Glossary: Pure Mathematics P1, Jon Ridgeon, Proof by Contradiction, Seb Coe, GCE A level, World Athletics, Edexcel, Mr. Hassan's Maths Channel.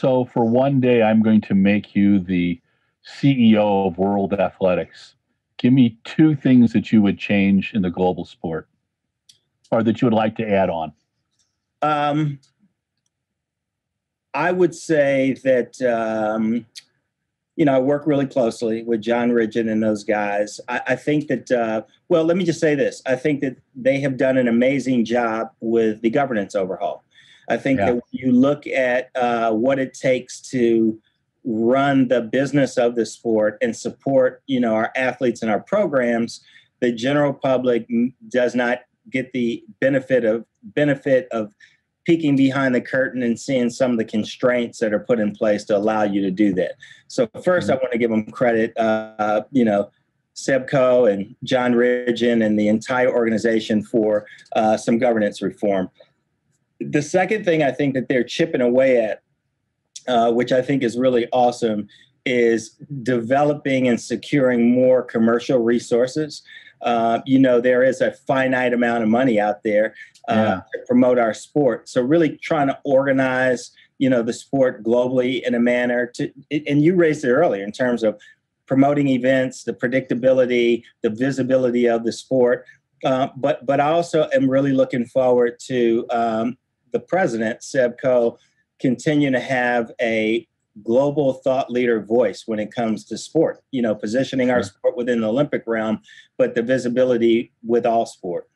So for one day, I'm going to make you the CEO of World Athletics. Give me two things that you would change in the global sport or that you would like to add on. I would say that, I work really closely with Jon Ridgeon and those guys. I think that, let me just say this. I think that they have done an amazing job with the governance overhaul. I think that when you look at what it takes to run the business of the sport and support, our athletes and our programs, the general public does not get the benefit of peeking behind the curtain and seeing some of the constraints that are put in place to allow you to do that. So first, I want to give them credit, Seb Coe and Jon Ridgeon and the entire organization for some governance reform. The second thing I think that they're chipping away at, which I think is really awesome, is developing and securing more commercial resources. There is a finite amount of money out there to promote our sport. So really trying to organize, the sport globally in a manner to, and you raised it earlier in terms of promoting events, the predictability, the visibility of the sport. But I also am really looking forward to the president, Seb Coe, continue to have a global thought leader voice when it comes to sport, positioning our sport within the Olympic realm, but the visibility with all sport.